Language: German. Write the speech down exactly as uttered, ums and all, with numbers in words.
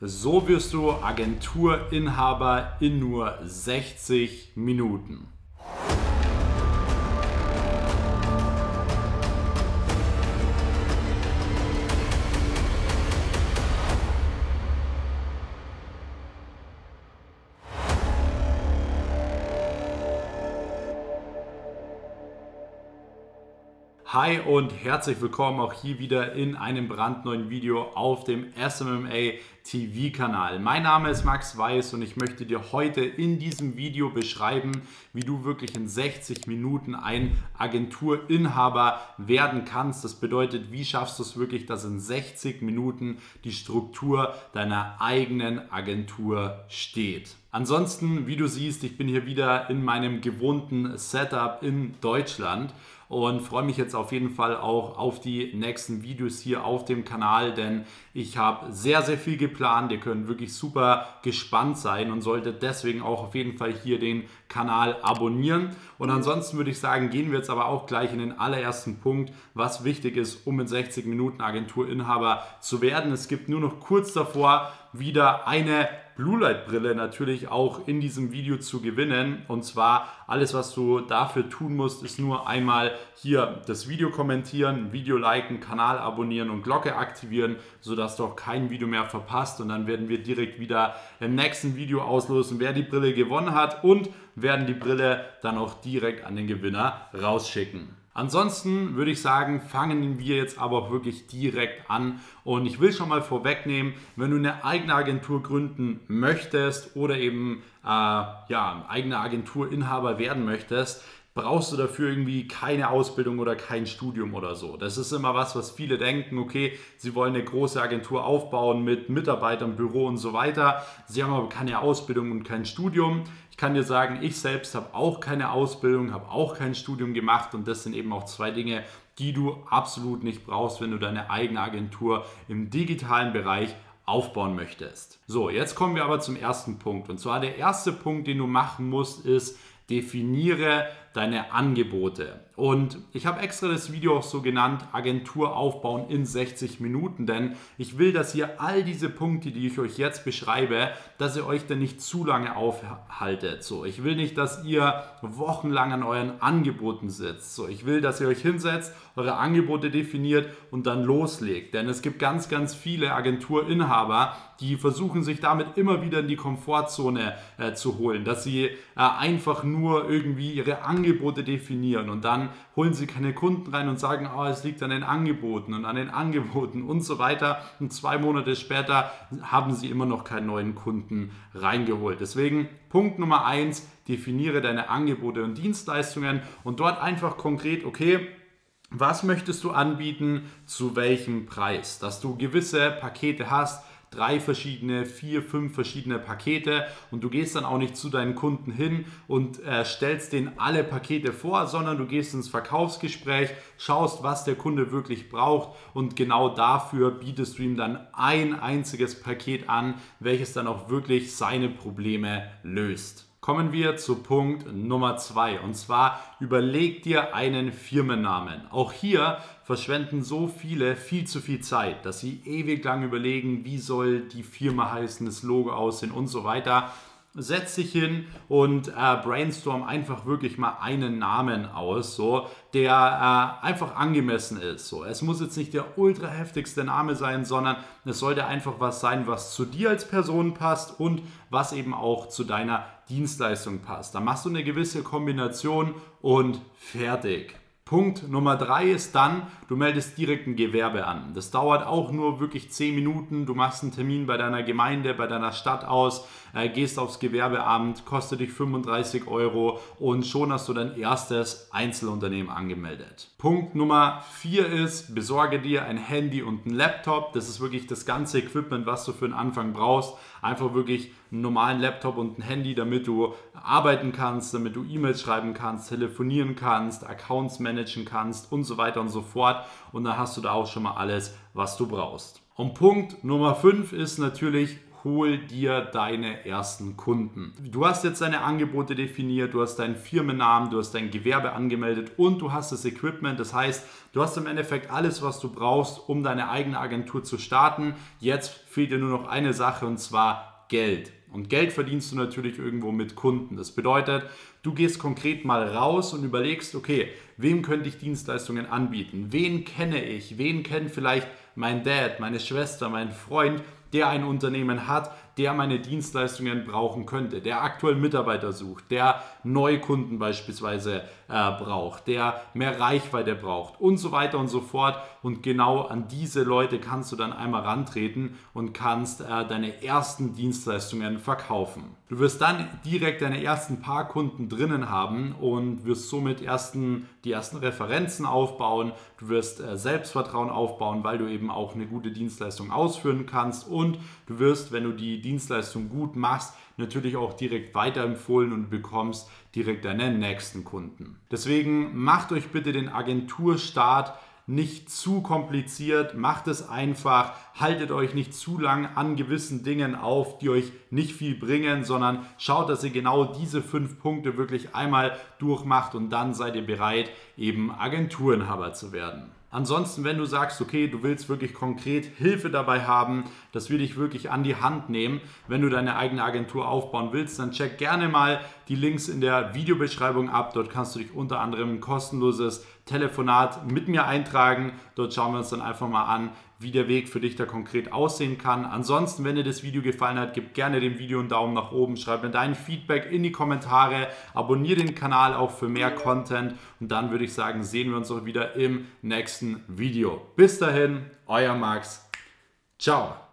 So wirst du Agenturinhaber in nur sechzig Minuten. Hi und herzlich willkommen auch hier wieder in einem brandneuen Video auf dem S M M A T V Kanal. Mein Name ist Max Weiß und ich möchte dir heute in diesem Video beschreiben, wie du wirklich in sechzig Minuten ein Agenturinhaber werden kannst. Das bedeutet, wie schaffst du es wirklich, dass in sechzig Minuten die Struktur deiner eigenen Agentur steht. Ansonsten, wie du siehst, ich bin hier wieder in meinem gewohnten Setup in Deutschland und freue mich jetzt auf jeden Fall auch auf die nächsten Videos hier auf dem Kanal, denn ich habe sehr, sehr viel geplant. Ihr könnt wirklich super gespannt sein und solltet deswegen auch auf jeden Fall hier den Kanal abonnieren. Und ansonsten würde ich sagen, gehen wir jetzt aber auch gleich in den allerersten Punkt, was wichtig ist, um in sechzig Minuten Agenturinhaber zu werden. Es gibt nur noch kurz davor wieder eine Blue Light Brille natürlich auch in diesem Video zu gewinnen, und zwar alles, was du dafür tun musst, ist nur einmal hier das Video kommentieren, Video liken, Kanal abonnieren und Glocke aktivieren, sodass du auch kein Video mehr verpasst, und dann werden wir direkt wieder im nächsten Video auslosen, wer die Brille gewonnen hat, und werden die Brille dann auch direkt an den Gewinner rausschicken. Ansonsten würde ich sagen, fangen wir jetzt aber auch wirklich direkt an, und ich will schon mal vorwegnehmen, wenn du eine eigene Agentur gründen möchtest oder eben äh, ja, eigener Agenturinhaber werden möchtest, brauchst du dafür irgendwie keine Ausbildung oder kein Studium oder so. Das ist immer was, was viele denken, okay, sie wollen eine große Agentur aufbauen mit Mitarbeitern, Büro und so weiter. Sie haben aber keine Ausbildung und kein Studium. Ich kann dir sagen, ich selbst habe auch keine Ausbildung, habe auch kein Studium gemacht, und das sind eben auch zwei Dinge, die du absolut nicht brauchst, wenn du deine eigene Agentur im digitalen Bereich aufbauen möchtest. So, jetzt kommen wir aber zum ersten Punkt, und zwar der erste Punkt, den du machen musst, ist: definiere deine Angebote. Und ich habe extra das Video auch so genannt, Agentur aufbauen in sechzig Minuten, denn ich will, dass ihr all diese Punkte, die ich euch jetzt beschreibe, dass ihr euch dann nicht zu lange aufhaltet. So, ich will nicht, dass ihr wochenlang an euren Angeboten sitzt. So, ich will, dass ihr euch hinsetzt, eure Angebote definiert und dann loslegt, denn es gibt ganz, ganz viele Agenturinhaber, die versuchen, sich damit immer wieder in die Komfortzone äh, zu holen, dass sie äh, einfach nur irgendwie ihre Angebote definieren, und dann holen sie keine Kunden rein und sagen, oh, es liegt an den Angeboten und an den Angeboten und so weiter, und zwei Monate später haben sie immer noch keinen neuen Kunden reingeholt. Deswegen Punkt Nummer eins, definiere deine Angebote und Dienstleistungen, und dort einfach konkret, okay, was möchtest du anbieten, zu welchem Preis, dass du gewisse Pakete hast, drei verschiedene, vier, fünf verschiedene Pakete, und du gehst dann auch nicht zu deinen Kunden hin und äh, stellst denen alle Pakete vor, sondern du gehst ins Verkaufsgespräch, schaust, was der Kunde wirklich braucht, und genau dafür bietest du ihm dann ein einziges Paket an, welches dann auch wirklich seine Probleme löst. Kommen wir zu Punkt Nummer zwei, und zwar: überleg dir einen Firmennamen. Auch hier verschwenden so viele viel zu viel Zeit, dass sie ewig lang überlegen, wie soll die Firma heißen, das Logo aussehen und so weiter. Setz dich hin und äh, brainstorm einfach wirklich mal einen Namen aus, so, der äh, einfach angemessen ist. So. Es muss jetzt nicht der ultra heftigste Name sein, sondern es sollte einfach was sein, was zu dir als Person passt und was eben auch zu deiner Dienstleistung passt. Da machst du eine gewisse Kombination und fertig. Punkt Nummer drei ist dann, du meldest direkt ein Gewerbe an. Das dauert auch nur wirklich zehn Minuten. Du machst einen Termin bei deiner Gemeinde, bei deiner Stadt aus, äh, gehst aufs Gewerbeamt, kostet dich fünfunddreißig Euro, und schon hast du dein erstes Einzelunternehmen angemeldet. Punkt Nummer vier ist, besorge dir ein Handy und einen Laptop. Das ist wirklich das ganze Equipment, was du für den Anfang brauchst. Einfach wirklich einen normalen Laptop und ein Handy, damit du arbeiten kannst, damit du E-Mails schreiben kannst, telefonieren kannst, Accounts managen kannst und so weiter und so fort, und dann hast du da auch schon mal alles, was du brauchst. Und Punkt Nummer fünf ist natürlich hol dir deine ersten Kunden. Du hast jetzt deine Angebote definiert, du hast deinen Firmennamen, du hast dein Gewerbe angemeldet und du hast das Equipment. Das heißt, du hast im Endeffekt alles, was du brauchst, um deine eigene Agentur zu starten. Jetzt fehlt dir nur noch eine Sache, und zwar Geld. Und Geld verdienst du natürlich irgendwo mit Kunden. Das bedeutet, du gehst konkret mal raus und überlegst, okay, wem könnte ich Dienstleistungen anbieten? Wen kenne ich? Wen kennt vielleicht mein Dad, meine Schwester, mein Freund, der ein Unternehmen hat, der meine Dienstleistungen brauchen könnte, der aktuell Mitarbeiter sucht, der Neukunden beispielsweise äh, braucht, der mehr Reichweite braucht und so weiter und so fort. Und genau an diese Leute kannst du dann einmal rantreten und kannst äh, deine ersten Dienstleistungen verkaufen. Du wirst dann direkt deine ersten paar Kunden drinnen haben und wirst somit ersten, die ersten Referenzen aufbauen. Du wirst äh, Selbstvertrauen aufbauen, weil du eben auch eine gute Dienstleistung ausführen kannst, und du wirst, wenn du die Dienstleistung gut machst, natürlich auch direkt weiterempfohlen und bekommst direkt deinen nächsten Kunden. Deswegen macht euch bitte den Agenturstart nicht zu kompliziert, macht es einfach, haltet euch nicht zu lang an gewissen Dingen auf, die euch nicht viel bringen, sondern schaut, dass ihr genau diese fünf Punkte wirklich einmal durchmacht, und dann seid ihr bereit, eben Agenturinhaber zu werden. Ansonsten, wenn du sagst, okay, du willst wirklich konkret Hilfe dabei haben, dass wir dich wirklich an die Hand nehmen, wenn du deine eigene Agentur aufbauen willst, dann check gerne mal die Links in der Videobeschreibung ab. Dort kannst du dich unter anderem ein kostenloses Telefonat mit mir eintragen. Dort schauen wir uns dann einfach mal an, wie der Weg für dich da konkret aussehen kann. Ansonsten, wenn dir das Video gefallen hat, gib gerne dem Video einen Daumen nach oben, schreib mir dein Feedback in die Kommentare, abonniere den Kanal auch für mehr Content, und dann würde ich sagen, sehen wir uns auch wieder im nächsten Video. Bis dahin, euer Max. Ciao.